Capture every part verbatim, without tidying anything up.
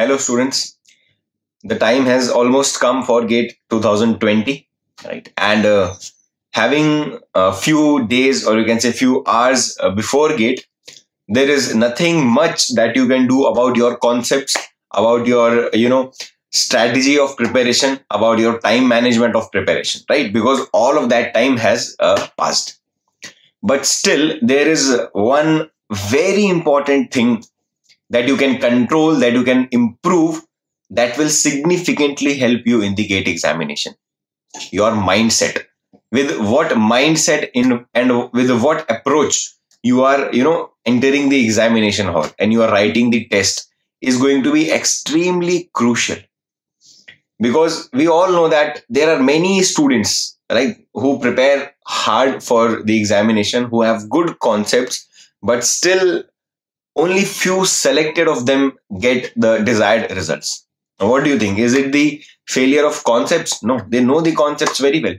Hello students, the time has almost come for GATE twenty twenty, right? And uh, having a few days, or you can say few hours uh, before GATE, there is nothing much that you can do about your concepts, about your, you know, strategy of preparation, about your time management of preparation, right? Because all of that time has uh, passed. But still, there is one very important thing that you can control, that you can improve, that will significantly help you in the GATE examination. Your mindset. With what mindset in and with what approach you are, you know, entering the examination hall and you are writing the test is going to be extremely crucial. Because we all know that there are many students, right, who prepare hard for the examination, who have good concepts, but still only few selected of them get the desired results. Now, what do you think? Is it the failure of concepts? No, they know the concepts very well.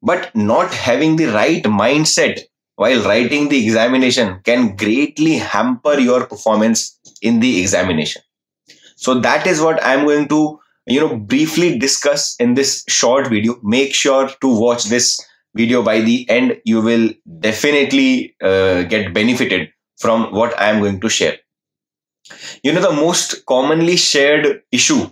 But not having the right mindset while writing the examination can greatly hamper your performance in the examination. So that is what I'm going to, you know, briefly discuss in this short video. Make sure to watch this video. By the end, you will definitely uh, get benefited from what I am going to share. You know, the most commonly shared issue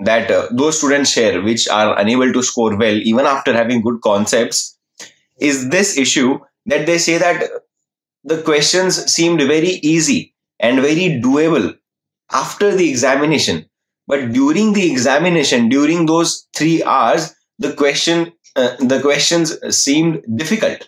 that uh, those students share which are unable to score well even after having good concepts is this issue that they say that the questions seemed very easy and very doable after the examination, but during the examination, during those three hours, the question uh, the questions seemed difficult,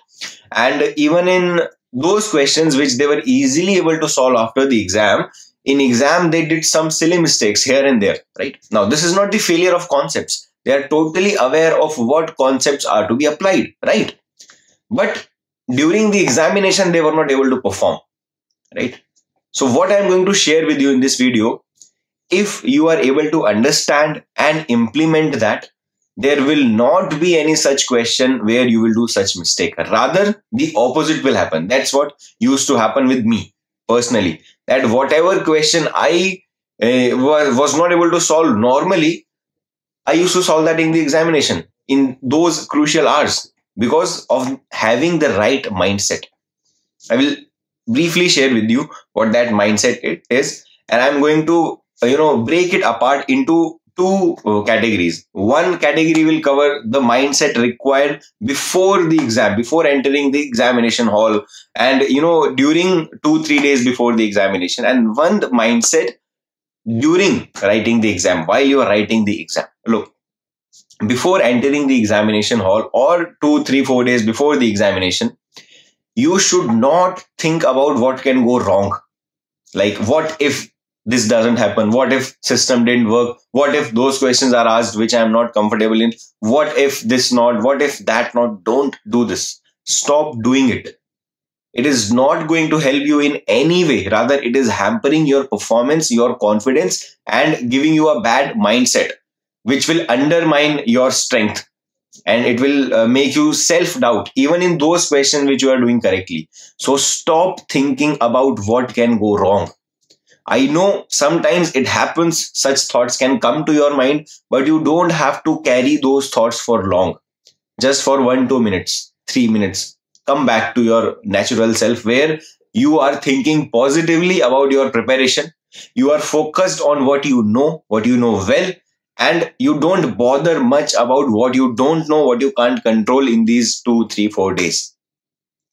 and even in those questions which they were easily able to solve after the exam, in exam they did some silly mistakes here and there, right? Now, this is not the failure of concepts. They are totally aware of what concepts are to be applied, right? But during the examination, they were not able to perform, right? So what I'm going to share with you in this video, if you are able to understand and implement that, there will not be any such question where you will do such mistake. Rather, the opposite will happen. That's what used to happen with me personally. That whatever question I uh, was not able to solve normally, I used to solve that in the examination in those crucial hours because of having the right mindset. I will briefly share with you what that mindset is, and I'm going to, you know, break it apart into two categories. One category will cover the mindset required before the exam, before entering the examination hall, and you know, during two, three days before the examination, and one mindset during writing the exam, while you are writing the exam. Look, before entering the examination hall or two, three, four days before the examination, you should not think about what can go wrong. Like, what if this doesn't happen? What if system didn't work? What if those questions are asked which I am not comfortable in? What if this not? What if that not? Don't do this. Stop doing it. It is not going to help you in any way. Rather, it is hampering your performance, your confidence, and giving you a bad mindset, which will undermine your strength. And it will uh, make you self-doubt even in those questions which you are doing correctly. So stop thinking about what can go wrong. I know sometimes it happens, such thoughts can come to your mind, but you don't have to carry those thoughts for long. Just for one, two minutes, three minutes, come back to your natural self where you are thinking positively about your preparation. You are focused on what you know, what you know well, and you don't bother much about what you don't know, what you can't control in these two, three, four days.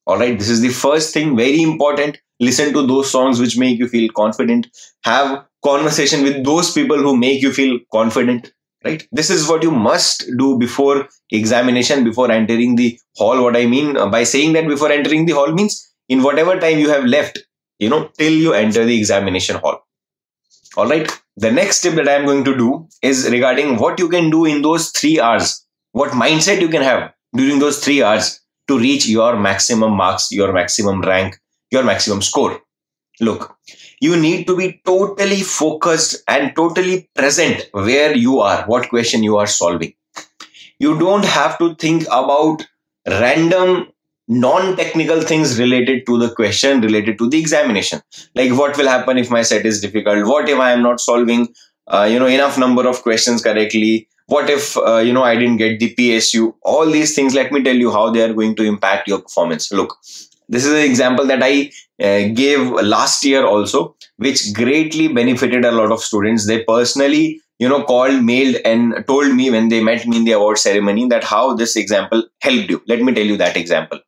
All right, this is the first thing, very important. Listen to those songs which make you feel confident. Have conversation with those people who make you feel confident, right? This is what you must do before examination, before entering the hall. What I mean by saying that before entering the hall means in whatever time you have left, you know, till you enter the examination hall. All right. The next tip that I'm going to do is regarding what you can do in those three hours. What mindset you can have during those three hours to reach your maximum marks, your maximum rank, your maximum score. Look, you need to be totally focused and totally present where you are, what question you are solving. You don't have to think about random non-technical things related to the question, related to the examination. Like, what will happen if my set is difficult? What if I am not solving uh, you know, enough number of questions correctly? What if, uh, you know, I didn't get the P S U? All these things, let me tell you how they are going to impact your performance. Look, this is an example that I uh, gave last year also, which greatly benefited a lot of students. They personally, you know, called, mailed and told me when they met me in the award ceremony that how this example helped you. Let me tell you that example.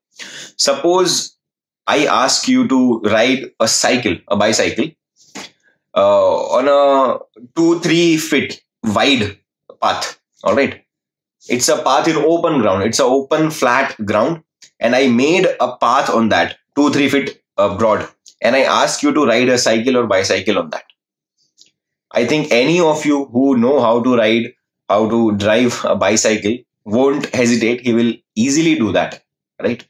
Suppose I ask you to ride a cycle, a bicycle, uh, on a two, three feet wide path. All right. It's a path in open ground. It's an open flat ground. And I made a path on that two, three feet uh, broad. And I ask you to ride a cycle or bicycle on that. I think any of you who know how to ride, how to drive a bicycle won't hesitate. He will easily do that. Right.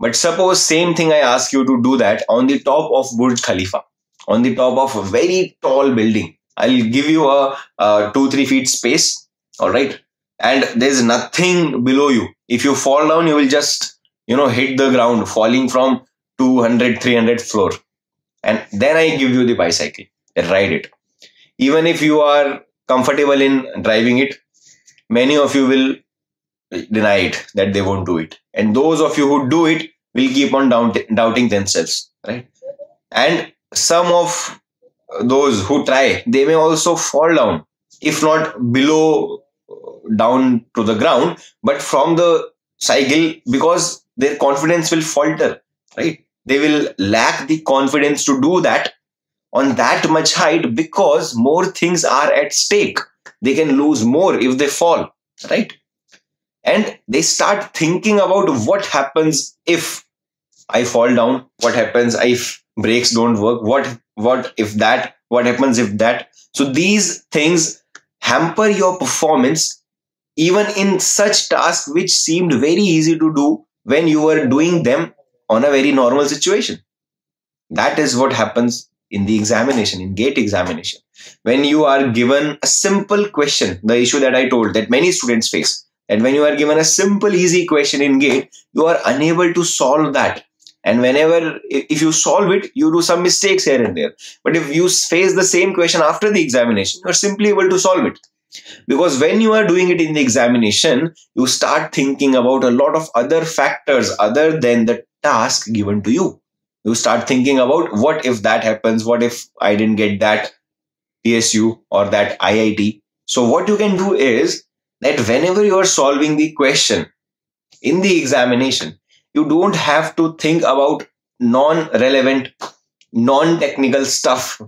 But suppose same thing I ask you to do that on the top of Burj Khalifa, on the top of a very tall building. I'll give you a, a two, three feet space. All right. And there's nothing below you. If you fall down, you will just, you know, hit the ground falling from two hundred, three hundred floor. And then I give you the bicycle, ride it. Even if you are comfortable in driving it, many of you will deny it, that they won't do it. And those of you who do it will keep on doubt, doubting themselves, right? And some of those who try, they may also fall down, if not below down to the ground, but from the cycle, because their confidence will falter, right? They will lack the confidence to do that on that much height because more things are at stake. They can lose more if they fall, right? And they start thinking about what happens if I fall down, what happens if brakes don't work, what, what if that, what happens if that. So these things hamper your performance even in such tasks which seemed very easy to do when you were doing them on a very normal situation. That is what happens in the examination, in GATE examination. When you are given a simple question, the issue that I told that many students face, and when you are given a simple, easy question in GATE, you are unable to solve that. And whenever, if you solve it, you do some mistakes here and there. But if you face the same question after the examination, you are simply able to solve it. Because when you are doing it in the examination, you start thinking about a lot of other factors other than the task given to you. You start thinking about what if that happens, what if I didn't get that P S U or that I I T. So what you can do is, that whenever you are solving the question in the examination, you don't have to think about non-relevant, non-technical stuff,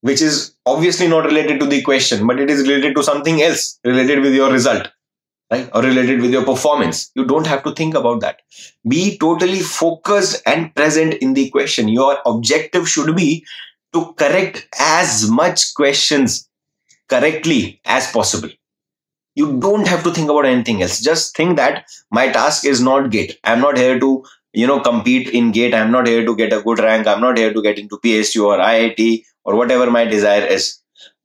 which is obviously not related to the question, but it is related to something else, related with your result, right? Or related with your performance. You don't have to think about that. Be totally focused and present in the question. Your objective should be to correct as much questions correctly as possible. You don't have to think about anything else. Just think that my task is not GATE. I'm not here to, you know, compete in GATE. I'm not here to get a good rank. I'm not here to get into P S U or I I T or whatever my desire is.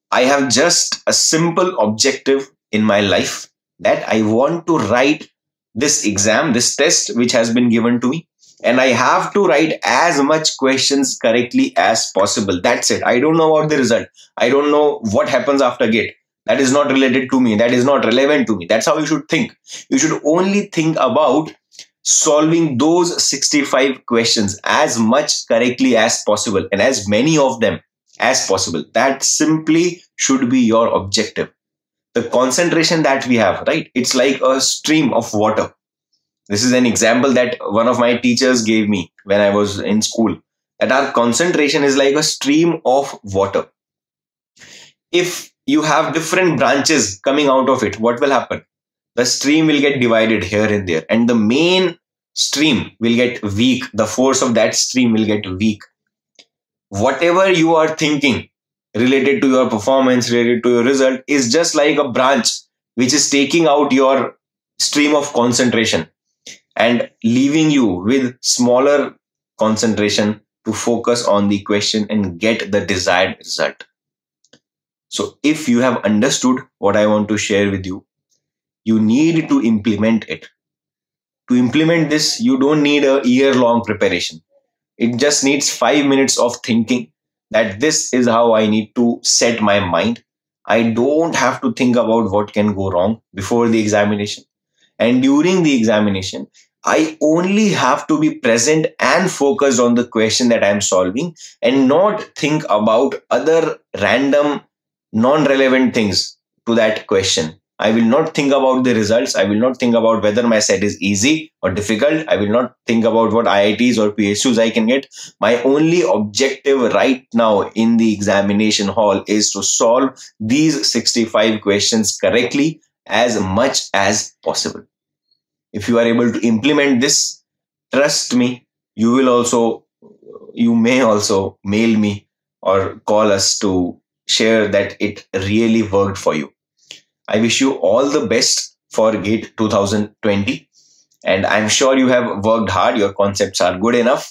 I have just a simple objective in my life that I want to write this exam, this test which has been given to me. And I have to write as much questions correctly as possible. That's it. I don't know about the result. I don't know what happens after GATE. That is not related to me. That is not relevant to me. That's how you should think. You should only think about solving those sixty-five questions as much correctly as possible and as many of them as possible. That simply should be your objective. The concentration that we have, right? It's like a stream of water. This is an example that one of my teachers gave me when I was in school, that our concentration is like a stream of water. If you have different branches coming out of it, what will happen? The stream will get divided here and there, and the main stream will get weak. The force of that stream will get weak. Whatever you are thinking related to your performance, related to your result, is just like a branch which is taking out your stream of concentration and leaving you with smaller concentration to focus on the question and get the desired result. So if you have understood what I want to share with you, you need to implement it. To implement this, you don't need a year-long preparation. It just needs five minutes of thinking that this is how I need to set my mind. I don't have to think about what can go wrong before the examination. And during the examination, I only have to be present and focused on the question that I'm solving and not think about other random, non-relevant things to that question. I will not think about the results. I will not think about whether my set is easy or difficult. I will not think about what I I Ts or P S Us I can get. My only objective right now in the examination hall is to solve these sixty-five questions correctly as much as possible. If you are able to implement this, trust me, you will also, you may also mail me or call us to share that it really worked for you. I wish you all the best for GATE two thousand twenty, and I'm sure you have worked hard, your concepts are good enough,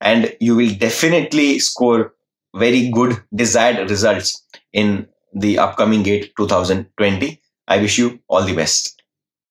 and you will definitely score very good desired results in the upcoming GATE two thousand twenty. I wish you all the best.